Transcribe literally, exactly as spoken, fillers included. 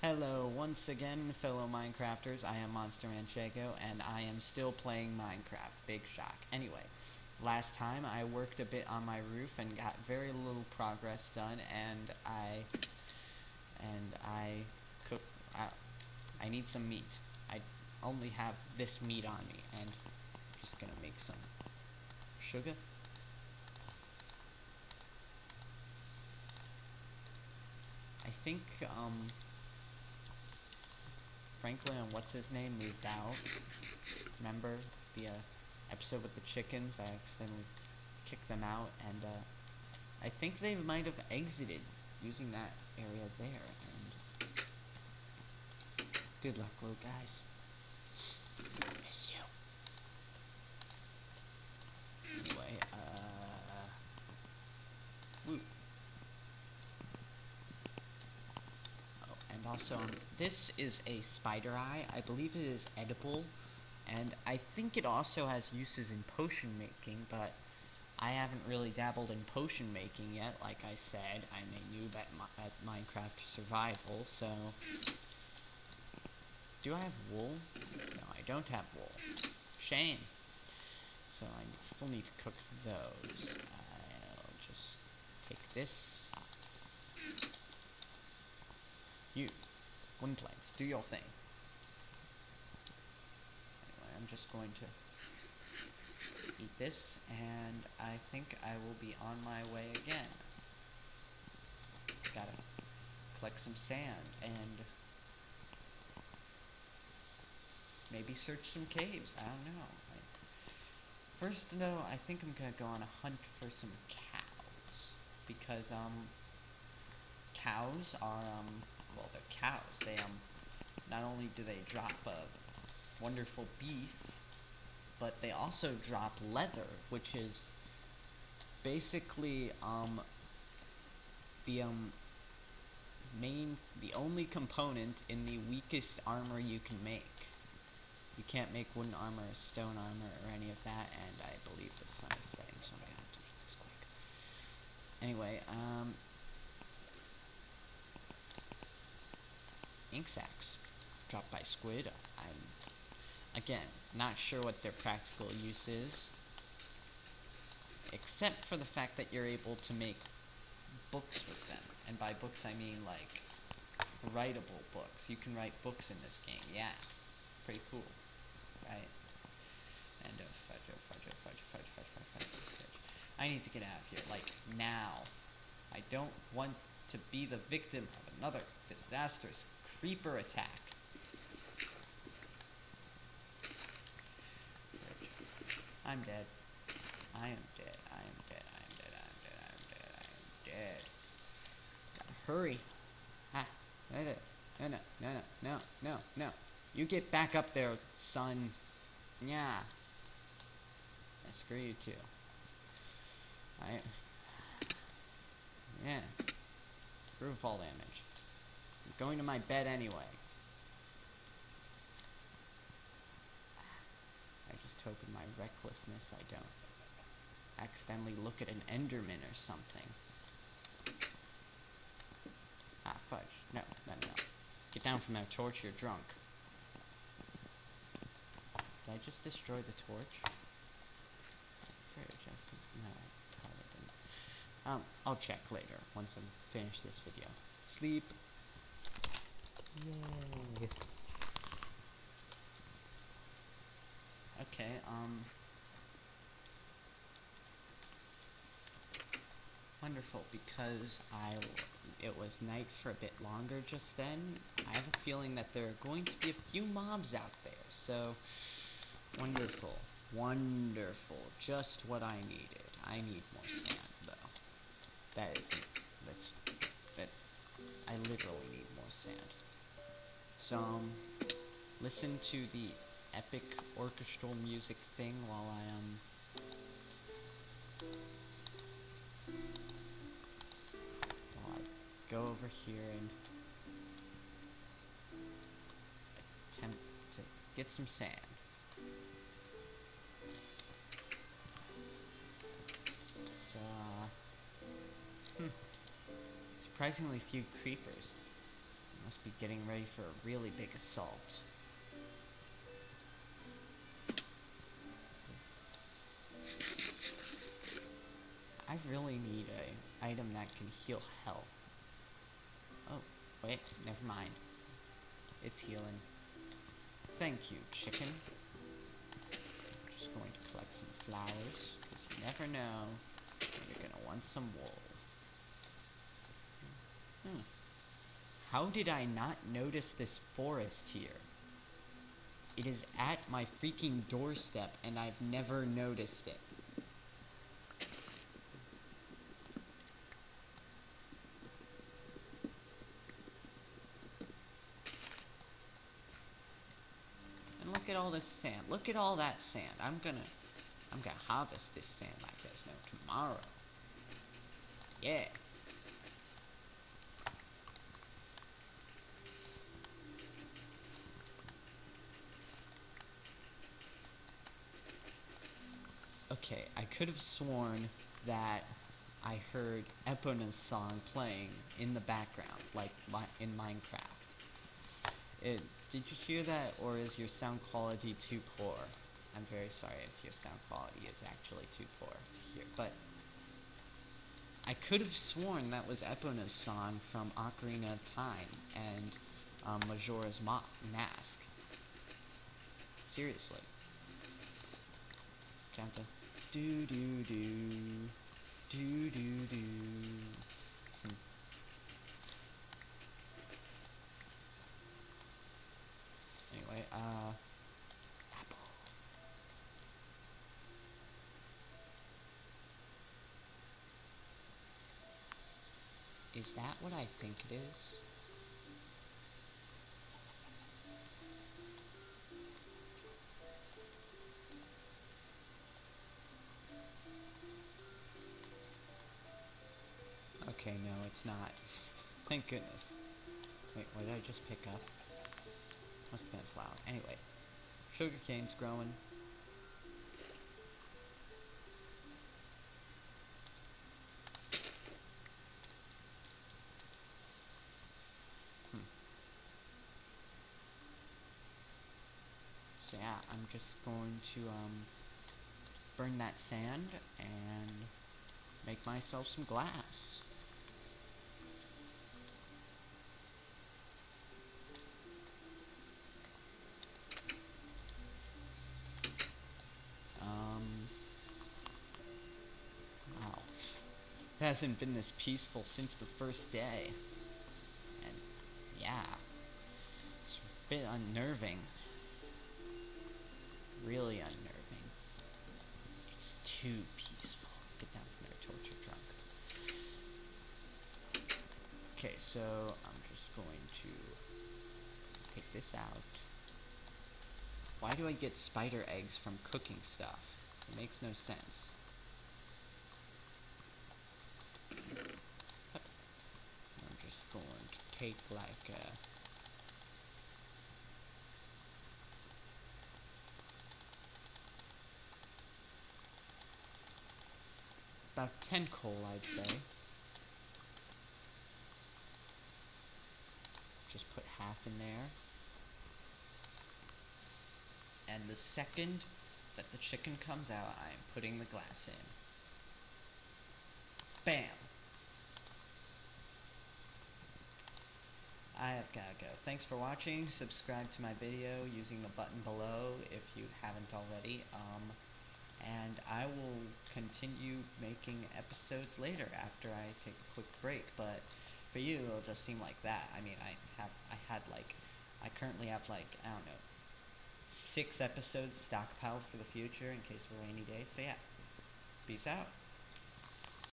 Hello once again, fellow Minecrafters. I am Monster Manchego, and I am still playing Minecraft. Big shock. Anyway, last time I worked a bit on my roof and got very little progress done, and I... and I... cook... I, I need some meat. I only have this meat on me, and I'm just gonna make some sugar. I think, um... Franklin and what's-his-name moved out. Remember the uh, episode with the chickens? I accidentally kicked them out, and uh, I think they might have exited using that area there, and good luck, little guys. Miss you. Anyway, uh... woo. And also, um, this is a spider eye. I believe it is edible, and I think it also has uses in potion making, but I haven't really dabbled in potion making yet. Like I said, I'm a noob at, mi at Minecraft survival, so... Do I have wool? No, I don't have wool. Shame. So I still need to cook those. I'll just take this. You, Gwynplanks, do your thing. Anyway, I'm just going to eat this, and I think I will be on my way again. Gotta collect some sand, and maybe search some caves, I don't know. First, though, I think I'm gonna go on a hunt for some cows, because, um, cows are, um, well, they're cows. They, um, not only do they drop a wonderful beef, but they also drop leather, which is basically, um, the, um, main, the only component in the weakest armor you can make. You can't make wooden armor, stone armor, or any of that, and I believe the sun is setting, so I'm gonna have to make this quick. Anyway, um... ink sacks dropped by squid. I'm again not sure what their practical use is, except for the fact that you're able to make books with them, and by books I mean like writable books. You can write books in this game. Yeah, pretty cool, right? And fudge, fudge, fudge, fudge, fudge, fudge, fudge. I need to get out of here like now. I don't want to be the victim of another disastrous creeper attack. I'm dead. I am dead. I am dead. I am dead. I am dead. I am dead. I am dead. Gotta hurry. Ah, no, no, no, no, no, no. You get back up there, son. Yeah. I screw you too. I. Yeah. Screw fall damage. I'm going to my bed anyway. I just hope in my recklessness I don't accidentally look at an Enderman or something. Ah, fudge. No, no, no. Get down from that torch, you're drunk. Did I just destroy the torch? Fair Jackson. No, I probably didn't. Um, I'll check later, once I'm finished this video. Sleep. Yay. Okay, um... wonderful, because I... it was night for a bit longer just then. I have a feeling that there are going to be a few mobs out there, so... wonderful. Wonderful. Just what I needed. I need more sand, though. That isn't, that's, that, I literally need more sand. So, um, listen to the epic orchestral music thing while I, um, while I go over here and attempt to get some sand. So, uh, Hmm. surprisingly few creepers. It must must be getting ready for a really big assault. I really need a item that can heal health. Oh, wait, never mind. It's healing. Thank you, chicken. I'm just going to collect some flowers, because you never know when you're gonna want some wool. Hmm. How did I not notice this forest here? It is at my freaking doorstep, and I've never noticed it. And look at all this sand. Look at all that sand. I'm gonna, I'm gonna harvest this sand like there's no tomorrow. Yeah. Okay, I could have sworn that I heard Epona's song playing in the background, like mi in Minecraft. It, did you hear that, or is your sound quality too poor? I'm very sorry if your sound quality is actually too poor to hear, but I could have sworn that was Epona's song from Ocarina of Time and um, Majora's Ma Mask. Seriously. Down to do do do do do do. Hmm. Anyway, uh, apple. Is that what I think it is? Okay, no, it's not. Thank goodness. Wait, what did I just pick up? Must have been a flower. Anyway, sugar cane's growing. Hmm. So yeah, I'm just going to um burn that sand and make myself some glass. It hasn't been this peaceful since the first day. And yeah, it's a bit unnerving. Really unnerving. It's too peaceful. Get down from there, torture drunk. Okay, so I'm just going to take this out. Why do I get spider eggs from cooking stuff? It makes no sense. Take like a about ten coal, I'd say. Just put half in there. And the second that the chicken comes out, I'm putting the glass in. Bam! I have gotta go. Thanks for watching. Subscribe to my video using the button below if you haven't already. Um, and I will continue making episodes later after I take a quick break. But for you, it'll just seem like that. I mean, I have, I had like, I currently have like, I don't know, six episodes stockpiled for the future in case of a rainy day. So yeah, peace out.